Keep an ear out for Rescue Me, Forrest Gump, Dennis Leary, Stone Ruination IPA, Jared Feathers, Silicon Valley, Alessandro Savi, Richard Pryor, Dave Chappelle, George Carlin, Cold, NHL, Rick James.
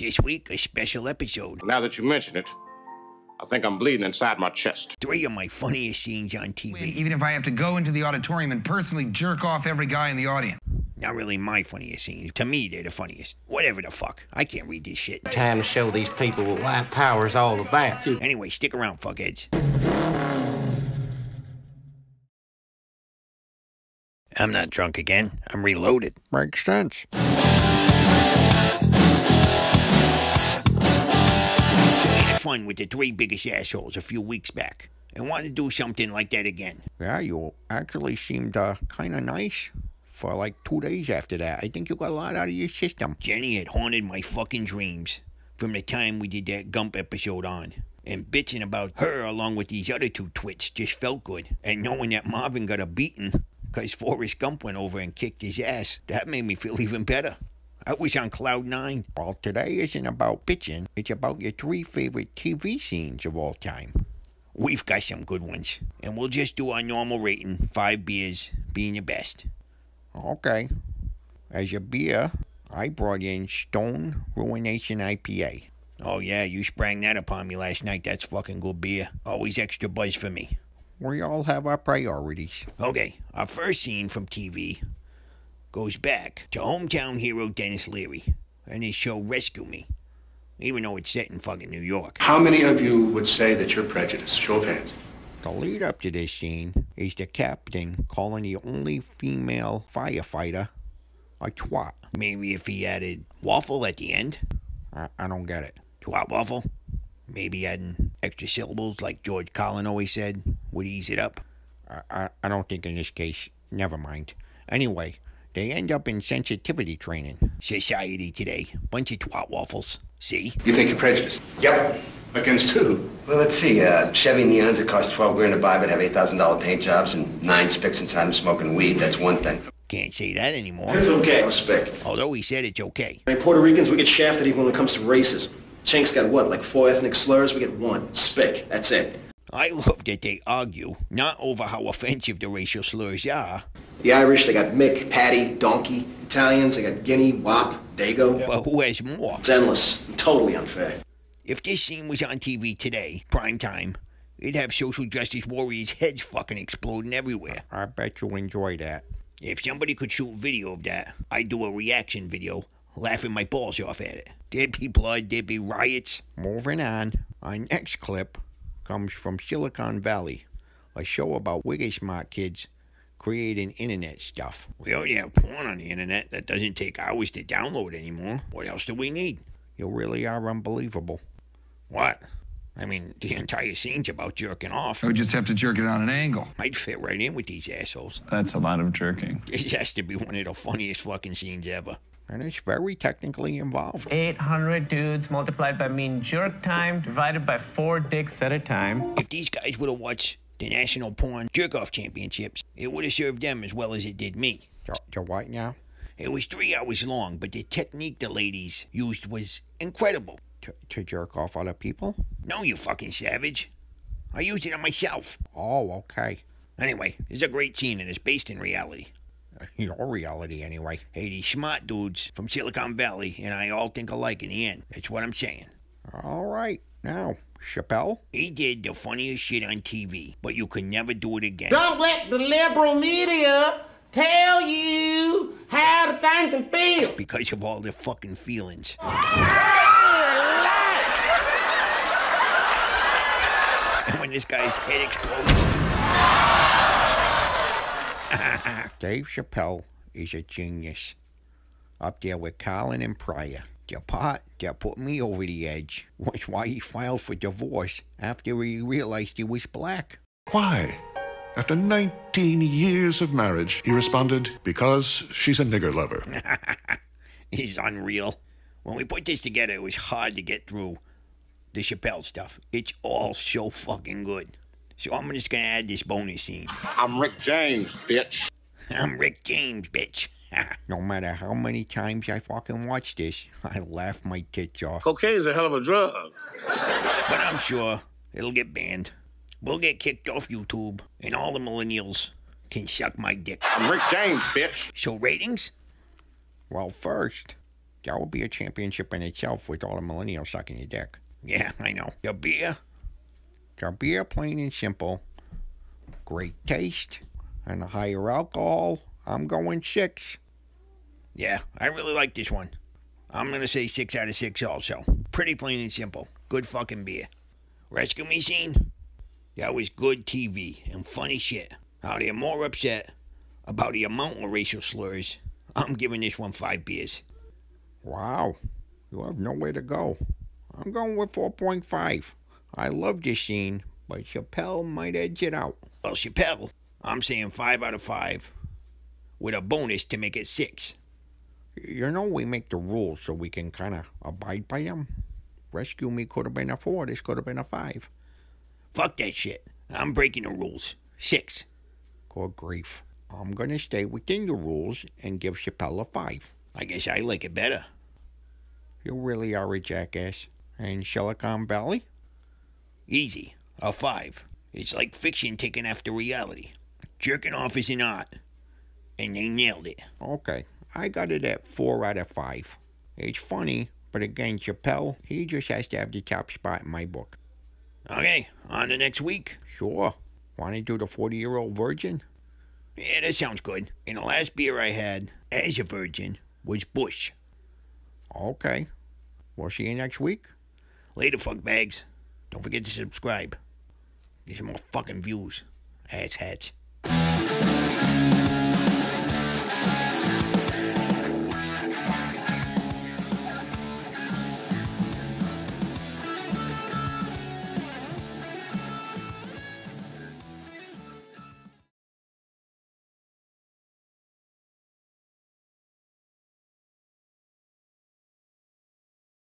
This week, a special episode. Now that you mention it, I think I'm bleeding inside my chest. 3 of my funniest scenes on TV. Even if I have to go into the auditorium and personally jerk off every guy in the audience. Not really my funniest scenes. To me, they're the funniest. Whatever the fuck. I can't read this shit. Time to show these people what black power's all about. Anyway, stick around, fuckheads. I'm not drunk again. I'm reloaded. Makes sense. Fun with the 3 biggest assholes a few weeks back and want to do something like that again. Yeah, you actually seemed kind of nice for like 2 days after that. I think you got a lot out of your system. Jenny had haunted my fucking dreams from the time we did that Gump episode on, and bitching about her along with these other 2 twits just felt good. And knowing that Marvin got a beating because Forrest Gump went over and kicked his ass, that made me feel even better. I was on cloud 9. Well, today isn't about bitching. It's about your 3 favorite TV scenes of all time. We've got some good ones. And we'll just do our normal rating, 5 beers being the best. Okay. As a beer, I brought in Stone Ruination IPA. Oh yeah, you sprang that upon me last night. That's fucking good beer. Always extra buzz for me. We all have our priorities. Okay, our first scene from TV goes back to hometown hero Dennis Leary and his show Rescue Me, even though it's set in fucking New York. How many of you would say that you're prejudiced? Show of hands. The lead up to this scene is the captain calling the only female firefighter a twat. Maybe if he added waffle at the end? I don't get it. Twat waffle? Maybe adding extra syllables like George Carlin always said would ease it up? I don't think in this case. Never mind. Anyway, they end up in sensitivity training. Society today. Bunch of twat waffles. See? You think you're prejudiced? Yep. Against who? Well, let's see. Chevy Neons that cost 12 grand to buy but have $8,000 paint jobs and 9 spics inside them smoking weed. That's one thing. Can't say that anymore. It's okay. I'm spick. Although he said it's okay. I mean, Puerto Ricans, we get shafted even when it comes to racism. Chink's got what? Like 4 ethnic slurs? We get 1. Spick. That's it. I love that they argue, not over how offensive the racial slurs are. The Irish, they got Mick, Paddy, Donkey. Italians, they got Guinea, Wop, Dago. Yeah. But who has more? It's endless. And totally unfair. If this scene was on TV today, prime time, it'd have social justice warriors' heads fucking exploding everywhere. I bet you enjoy that. If somebody could shoot video of that, I'd do a reaction video, laughing my balls off at it. There'd be blood, there'd be riots. Moving on, our next clip comes from Silicon Valley, a show about wigger smart kids creating internet stuff. We already have porn on the internet that doesn't take hours to download anymore. What else do we need? You really are unbelievable. What? I mean, the entire scene's about jerking off. We just have to jerk it on an angle. I'd fit right in with these assholes. That's a lot of jerking. It has to be one of the funniest fucking scenes ever. And it's very technically involved. 800 dudes multiplied by mean jerk time divided by 4 dicks at a time. If these guys would have watched the National Porn Jerk-Off Championships, it would have served them as well as it did me. You're what now? It was 3 hours long, but the technique the ladies used was incredible. To jerk off other people? No, you fucking savage. I used it on myself. Oh, okay. Anyway, it's a great scene and it's based in reality. Your reality, anyway. Hey, these smart dudes from Silicon Valley and I all think alike in the end. That's what I'm saying. All right. Now, Chappelle? He did the funniest shit on TV, but you can never do it again. Don't let the liberal media tell you how to think and feel. Because of all their fucking feelings. And when this guy's head explodes... Dave Chappelle is a genius. Up there with Carlin and Pryor. They're putting me over the edge. Which is why he filed for divorce after he realized he was black. Why? After 19 years of marriage, he responded, because she's a nigger lover. He's unreal. When we put this together, it was hard to get through the Chappelle stuff. It's all so fucking good. So I'm just gonna add this bonus scene. I'm Rick James, bitch. I'm Rick James, bitch. No matter how many times I fucking watch this, I laugh my tits off. Cocaine's a hell of a drug. But I'm sure it'll get banned. We'll get kicked off YouTube, and all the millennials can suck my dick. I'm Rick James, bitch. So ratings? Well, first, That will be a championship in itself with all the millennials sucking your dick. Yeah, I know. The beer, plain and simple. Great taste. And a higher alcohol. I'm going 6. Yeah, I really like this one. I'm going to say 6 out of 6 also. Pretty plain and simple. Good fucking beer. Rescue Me scene? That was good TV and funny shit. How they're more upset about the amount of racial slurs. I'm giving this one 5 beers. Wow, you have nowhere to go. I'm going with 4.5. I love this scene, but Chappelle might edge it out. Well, Chappelle, I'm saying 5 out of 5, with a bonus to make it 6. You know, we make the rules so we can kind of abide by them. Rescue Me could have been a 4, this could have been a 5. Fuck that shit. I'm breaking the rules. 6. Good grief. I'm going to stay within the rules and give Chappelle a 5. I guess I like it better. You really are a jackass. And Silicon Valley? Easy. A 5. It's like fiction taken after reality. Jerking off is an art. And they nailed it. Okay. I got it at 4 out of 5. It's funny, but again, Chappelle, he just has to have the top spot in my book. Okay. On to next week. Sure. Want to do the 40-year-old virgin? Yeah, that sounds good. And the last beer I had as a virgin was Bush. Okay. We'll see you next week. Later, fuck bags. Don't forget to subscribe. Get some more fucking views. Ass hats.